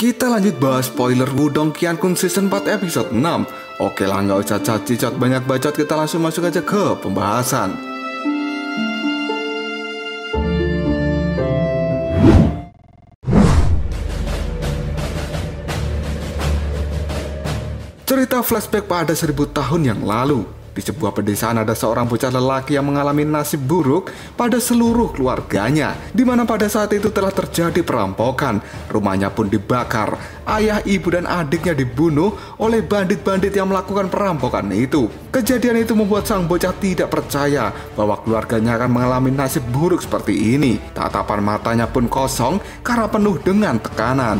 Kita lanjut bahas spoiler Wu Dong Qian Kun season 4 episode 6. Oke lah, nggak usah caci-caci banyak bacot, kita langsung masuk aja ke pembahasan. Cerita flashback pada 1000 tahun yang lalu. Di sebuah pedesaan ada seorang bocah lelaki yang mengalami nasib buruk pada seluruh keluarganya, di mana pada saat itu telah terjadi perampokan, rumahnya pun dibakar, ayah, ibu, dan adiknya dibunuh oleh bandit-bandit yang melakukan perampokan itu. Kejadian itu membuat sang bocah tidak percaya bahwa keluarganya akan mengalami nasib buruk seperti ini. Tatapan matanya pun kosong karena penuh dengan tekanan.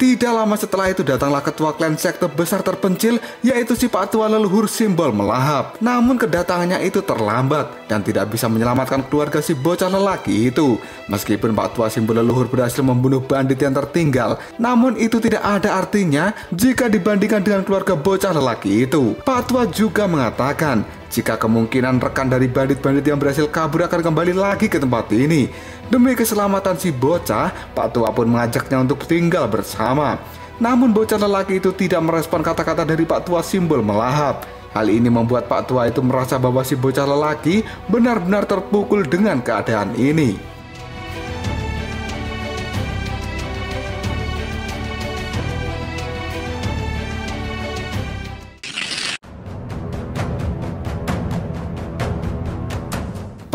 Tidak lama setelah itu datanglah ketua klan sekte besar terpencil, yaitu si Pak Tua Leluhur Simbol Melahap. Namun kedatangannya itu terlambat dan tidak bisa menyelamatkan keluarga si bocah lelaki itu. Meskipun Pak Tua Simbol Leluhur berhasil membunuh bandit yang tertinggal, namun itu tidak ada artinya jika dibandingkan dengan keluarga bocah lelaki itu. Pak Tua juga mengatakan jika kemungkinan rekan dari bandit-bandit yang berhasil kabur akan kembali lagi ke tempat ini. Demi keselamatan si bocah, Pak Tua pun mengajaknya untuk tinggal bersama. Namun bocah lelaki itu tidak merespon kata-kata dari Pak Tua Simbol Melahap. Hal ini membuat Pak Tua itu merasa bahwa si bocah lelaki benar-benar terpukul dengan keadaan ini.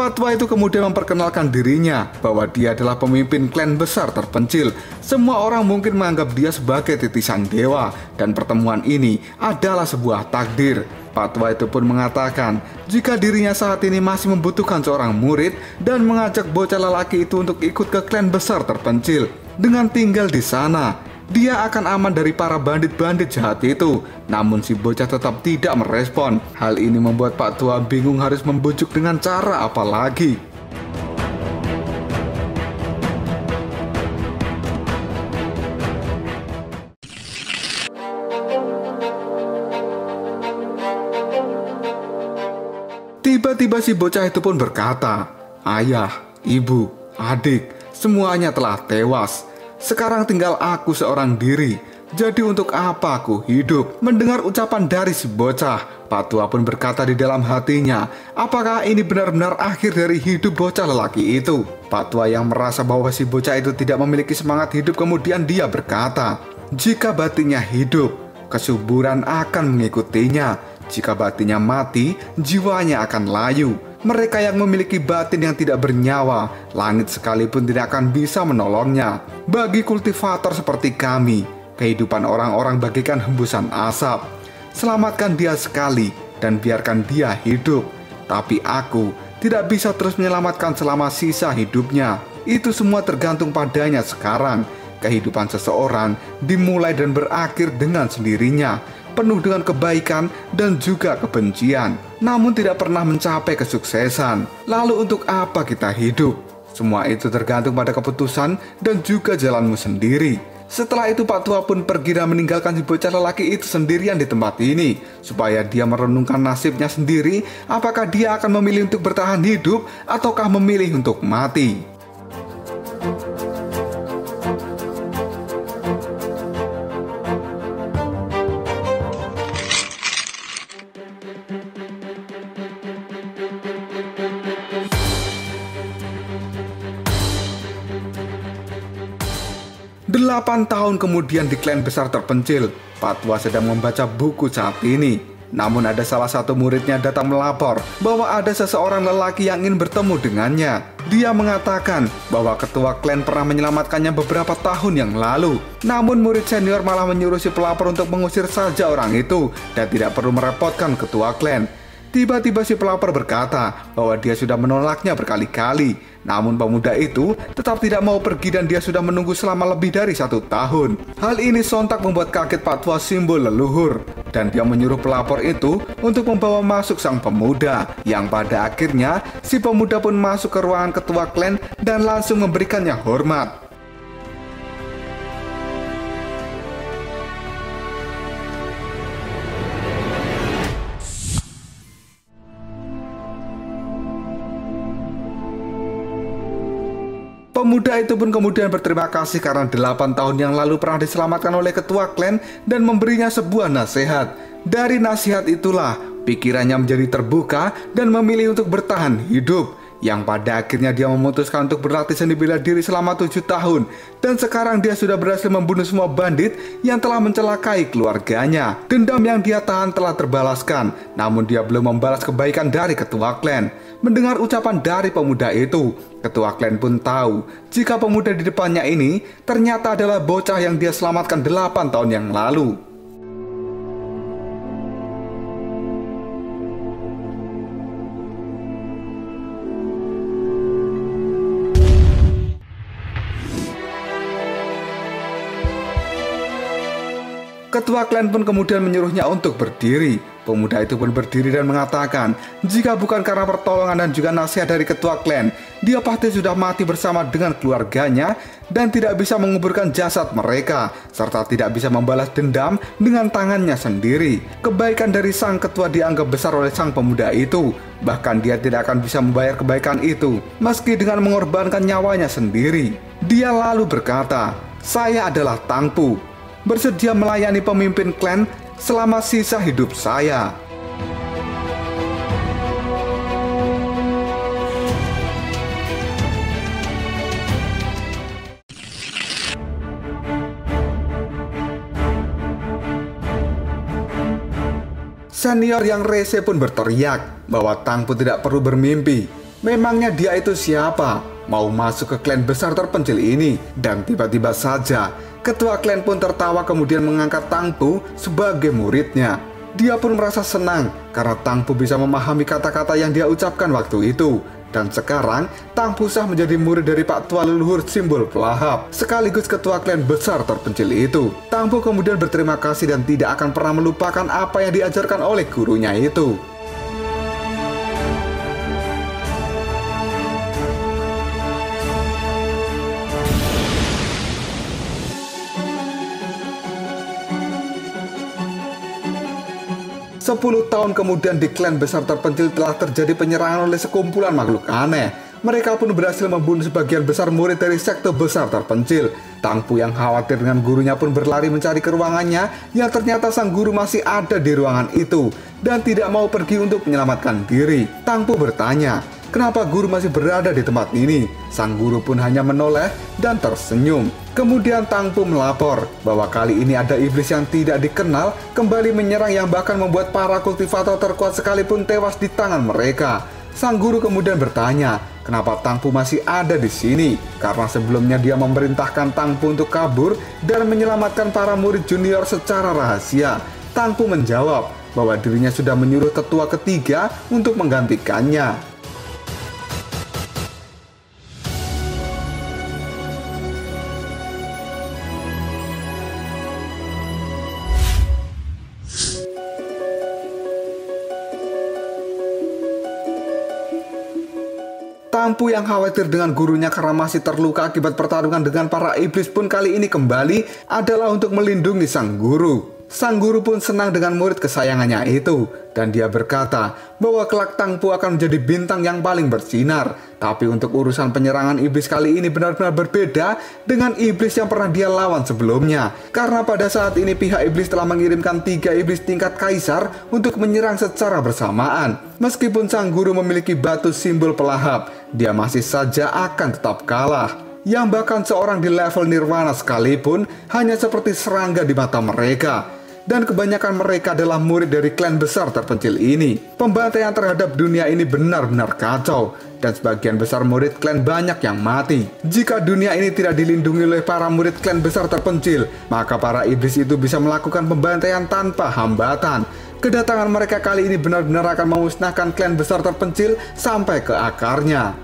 Fatwa itu kemudian memperkenalkan dirinya bahwa dia adalah pemimpin klan besar terpencil. Semua orang mungkin menganggap dia sebagai titisan dewa dan pertemuan ini adalah sebuah takdir. Fatwa itu pun mengatakan jika dirinya saat ini masih membutuhkan seorang murid dan mengajak bocah lelaki itu untuk ikut ke klan besar terpencil. Dengan tinggal di sana, dia akan aman dari para bandit-bandit jahat itu. Namun si bocah tetap tidak merespon. Hal ini membuat Pak Tua bingung harus membujuk dengan cara apa lagi. Tiba-tiba si bocah itu pun berkata, "Ayah, ibu, adik, semuanya telah tewas. Sekarang tinggal aku seorang diri, jadi untuk apa aku hidup?" Mendengar ucapan dari si bocah, Pak Tua pun berkata di dalam hatinya, apakah ini benar-benar akhir dari hidup bocah lelaki itu? Pak Tua yang merasa bahwa si bocah itu tidak memiliki semangat hidup, kemudian dia berkata, jika batinnya hidup, kesuburan akan mengikutinya. Jika batinnya mati, jiwanya akan layu. Mereka yang memiliki batin yang tidak bernyawa, langit sekalipun tidak akan bisa menolongnya. Bagi kultivator seperti kami, kehidupan orang-orang bagaikan hembusan asap. Selamatkan dia sekali dan biarkan dia hidup. Tapi aku tidak bisa terus menyelamatkan selama sisa hidupnya. Itu semua tergantung padanya sekarang. Kehidupan seseorang dimulai dan berakhir dengan sendirinya, penuh dengan kebaikan dan juga kebencian, namun tidak pernah mencapai kesuksesan. Lalu untuk apa kita hidup? Semua itu tergantung pada keputusan dan juga jalanmu sendiri. Setelah itu Pak Tua pun pergi dan meninggalkan si bocah lelaki itu sendirian di tempat ini, supaya dia merenungkan nasibnya sendiri, apakah dia akan memilih untuk bertahan hidup ataukah memilih untuk mati. Delapan tahun kemudian di klan besar terpencil, Pak Tua sedang membaca buku saat ini. Namun ada salah satu muridnya datang melapor bahwa ada seseorang lelaki yang ingin bertemu dengannya. Dia mengatakan bahwa ketua klan pernah menyelamatkannya beberapa tahun yang lalu. Namun murid senior malah menyuruh si pelapor untuk mengusir saja orang itu dan tidak perlu merepotkan ketua klan. Tiba-tiba si pelapor berkata bahwa dia sudah menolaknya berkali-kali. Namun pemuda itu tetap tidak mau pergi dan dia sudah menunggu selama lebih dari 1 tahun. Hal ini sontak membuat kaget Pak Tua Simbol Leluhur. Dan dia menyuruh pelapor itu untuk membawa masuk sang pemuda. Yang pada akhirnya si pemuda pun masuk ke ruangan ketua klan dan langsung memberikannya hormat. Pemuda itu pun kemudian berterima kasih karena 8 tahun yang lalu pernah diselamatkan oleh ketua klan dan memberinya sebuah nasihat. Dari nasihat itulah, pikirannya menjadi terbuka dan memilih untuk bertahan hidup. Yang pada akhirnya dia memutuskan untuk berlatih seni bela diri selama 7 tahun. Dan sekarang dia sudah berhasil membunuh semua bandit yang telah mencelakai keluarganya. Dendam yang dia tahan telah terbalaskan, namun dia belum membalas kebaikan dari ketua klan. Mendengar ucapan dari pemuda itu, ketua klan pun tahu jika pemuda di depannya ini ternyata adalah bocah yang dia selamatkan 8 tahun yang lalu. Ketua klan pun kemudian menyuruhnya untuk berdiri. Pemuda itu pun berdiri dan mengatakan, jika bukan karena pertolongan dan juga nasihat dari ketua klan, dia pasti sudah mati bersama dengan keluarganya dan tidak bisa menguburkan jasad mereka, serta tidak bisa membalas dendam dengan tangannya sendiri. Kebaikan dari sang ketua dianggap besar oleh sang pemuda itu, bahkan dia tidak akan bisa membayar kebaikan itu, meski dengan mengorbankan nyawanya sendiri. Dia lalu berkata, saya adalah Tang Pu, bersedia melayani pemimpin klan selama sisa hidup saya. Senior yang rese pun berteriak bahwa Tang Pu tidak perlu bermimpi. Memangnya dia itu siapa? Mau masuk ke klan besar terpencil ini? Dan tiba-tiba saja ketua klan pun tertawa kemudian mengangkat Tang Pu sebagai muridnya. Dia pun merasa senang karena Tang Pu bisa memahami kata-kata yang dia ucapkan waktu itu. Dan sekarang Tang Pu sah menjadi murid dari Pak Tua Leluhur Simbol Melahap, sekaligus ketua klan besar terpencil itu. Tang Pu kemudian berterima kasih dan tidak akan pernah melupakan apa yang diajarkan oleh gurunya itu. Sepuluh tahun kemudian di klan besar terpencil telah terjadi penyerangan oleh sekumpulan makhluk aneh. Mereka pun berhasil membunuh sebagian besar murid dari sekte besar terpencil. Tang Pu yang khawatir dengan gurunya pun berlari mencari ke ruangannya yang ternyata sang guru masih ada di ruangan itu dan tidak mau pergi untuk menyelamatkan diri. Tang Pu bertanya, kenapa guru masih berada di tempat ini? Sang guru pun hanya menoleh dan tersenyum. Kemudian Tang Pu melapor bahwa kali ini ada iblis yang tidak dikenal kembali menyerang yang bahkan membuat para kultivator terkuat sekalipun tewas di tangan mereka. Sang guru kemudian bertanya, kenapa Tang Pu masih ada di sini? Karena sebelumnya dia memerintahkan Tang Pu untuk kabur dan menyelamatkan para murid junior secara rahasia. Tang Pu menjawab bahwa dirinya sudah menyuruh tetua ketiga untuk menggantikannya. Tang Pu yang khawatir dengan gurunya karena masih terluka akibat pertarungan dengan para iblis pun kali ini kembali adalah untuk melindungi sang guru. Sang guru pun senang dengan murid kesayangannya itu dan dia berkata bahwa kelak Tang Pu akan menjadi bintang yang paling bersinar. Tapi untuk urusan penyerangan iblis kali ini benar-benar berbeda dengan iblis yang pernah dia lawan sebelumnya. Karena pada saat ini pihak iblis telah mengirimkan 3 iblis tingkat kaisar untuk menyerang secara bersamaan. Meskipun sang guru memiliki batu simbol pelahap, dia masih saja akan tetap kalah. Yang bahkan seorang di level nirwana sekalipun hanya seperti serangga di mata mereka. Dan kebanyakan mereka adalah murid dari klan besar terpencil ini. Pembantaian terhadap dunia ini benar-benar kacau. Dan sebagian besar murid klan banyak yang mati. Jika dunia ini tidak dilindungi oleh para murid klan besar terpencil, maka para iblis itu bisa melakukan pembantaian tanpa hambatan. Kedatangan mereka kali ini benar-benar akan memusnahkan klan besar terpencil sampai ke akarnya.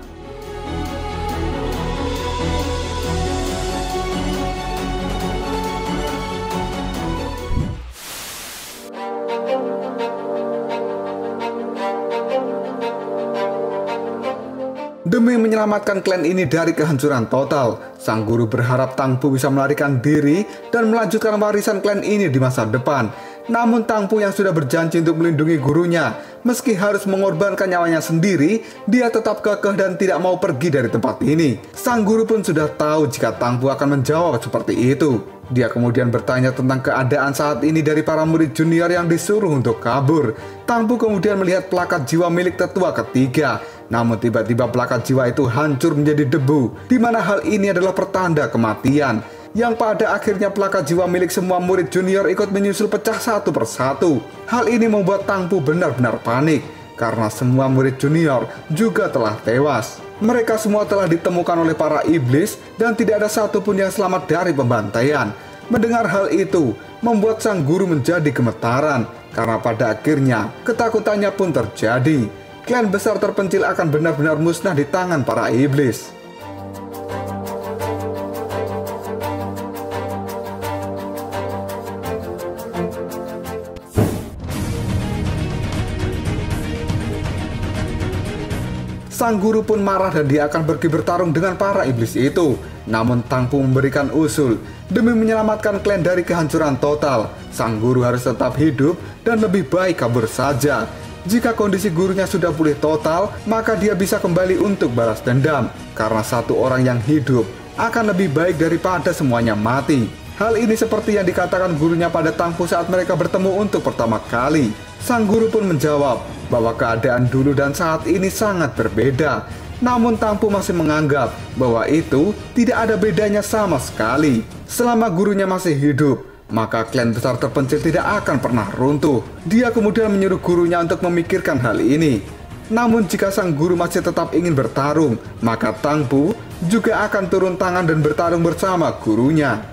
Demi menyelamatkan klan ini dari kehancuran total, sang guru berharap Tang Pu bisa melarikan diri dan melanjutkan warisan klan ini di masa depan. Namun Tang Pu yang sudah berjanji untuk melindungi gurunya, meski harus mengorbankan nyawanya sendiri, dia tetap kekeh dan tidak mau pergi dari tempat ini. Sang guru pun sudah tahu jika Tang Pu akan menjawab seperti itu. Dia kemudian bertanya tentang keadaan saat ini dari para murid junior yang disuruh untuk kabur. Tang Pu kemudian melihat plakat jiwa milik tetua ketiga. Namun tiba-tiba plakat jiwa itu hancur menjadi debu, di mana hal ini adalah pertanda kematian. Yang pada akhirnya plakat jiwa milik semua murid junior ikut menyusul pecah satu persatu. Hal ini membuat Tang Pu benar-benar panik, karena semua murid junior juga telah tewas. Mereka semua telah ditemukan oleh para iblis, dan tidak ada satupun yang selamat dari pembantaian. Mendengar hal itu, membuat sang guru menjadi gemetaran, karena pada akhirnya ketakutannya pun terjadi. Klan besar terpencil akan benar-benar musnah di tangan para iblis. Sang guru pun marah dan dia akan pergi bertarung dengan para iblis itu. Namun Tang Pu memberikan usul, demi menyelamatkan klan dari kehancuran total, sang guru harus tetap hidup dan lebih baik kabur saja. Jika kondisi gurunya sudah pulih total, maka dia bisa kembali untuk balas dendam. Karena satu orang yang hidup akan lebih baik daripada semuanya mati. Hal ini seperti yang dikatakan gurunya pada Tang Pu saat mereka bertemu untuk pertama kali. Sang guru pun menjawab bahwa keadaan dulu dan saat ini sangat berbeda. Namun Tang Pu masih menganggap bahwa itu tidak ada bedanya sama sekali. Selama gurunya masih hidup, maka klan besar terpencil tidak akan pernah runtuh. Dia kemudian menyuruh gurunya untuk memikirkan hal ini. Namun jika sang guru masih tetap ingin bertarung, maka Tang Pu juga akan turun tangan dan bertarung bersama gurunya.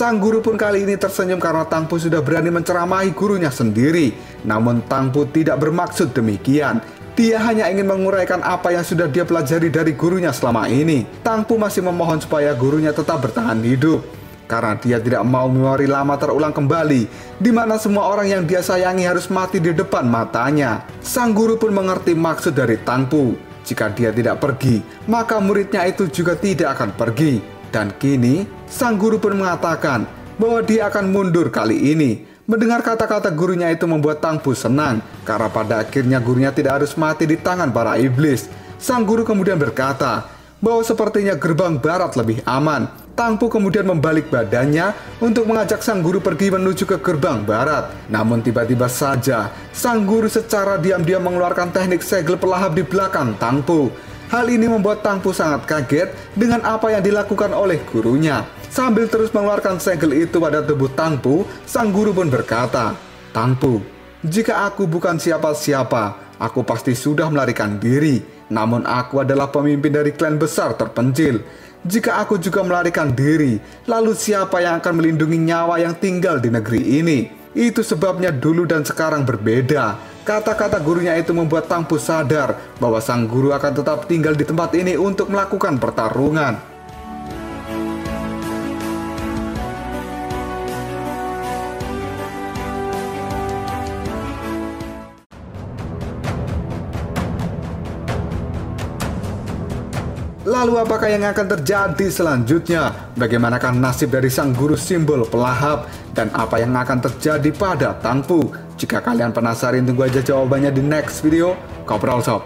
Sang guru pun kali ini tersenyum karena Tang Pu sudah berani menceramahi gurunya sendiri. Namun Tang Pu tidak bermaksud demikian. Dia hanya ingin menguraikan apa yang sudah dia pelajari dari gurunya selama ini. Tang Pu masih memohon supaya gurunya tetap bertahan hidup, karena dia tidak mau memori lama terulang kembali, di mana semua orang yang dia sayangi harus mati di depan matanya. Sang guru pun mengerti maksud dari Tang Pu. Jika dia tidak pergi, maka muridnya itu juga tidak akan pergi. Dan kini, sang guru pun mengatakan bahwa dia akan mundur kali ini. Mendengar kata-kata gurunya itu membuat Tang Pu senang, karena pada akhirnya gurunya tidak harus mati di tangan para iblis. Sang guru kemudian berkata bahwa sepertinya gerbang barat lebih aman. Tang Pu kemudian membalik badannya untuk mengajak sang guru pergi menuju ke gerbang barat. Namun tiba-tiba saja, sang guru secara diam-diam mengeluarkan teknik segel pelahap di belakang Tang Pu. Hal ini membuat Tang Pu sangat kaget dengan apa yang dilakukan oleh gurunya. Sambil terus mengeluarkan segel itu pada tubuh Tang Pu, sang guru pun berkata, "Tang Pu, jika aku bukan siapa-siapa, aku pasti sudah melarikan diri. Namun aku adalah pemimpin dari klan besar terpencil. Jika aku juga melarikan diri, lalu siapa yang akan melindungi nyawa yang tinggal di negeri ini? Itu sebabnya dulu dan sekarang berbeda." Kata-kata gurunya itu membuat Tang Pu sadar bahwa sang guru akan tetap tinggal di tempat ini untuk melakukan pertarungan. Lalu apakah yang akan terjadi selanjutnya? Bagaimanakah nasib dari sang guru simbol pelahap? Dan apa yang akan terjadi pada Tang Pu? Jika kalian penasaran, tunggu aja jawabannya di next video. Koprol Sob.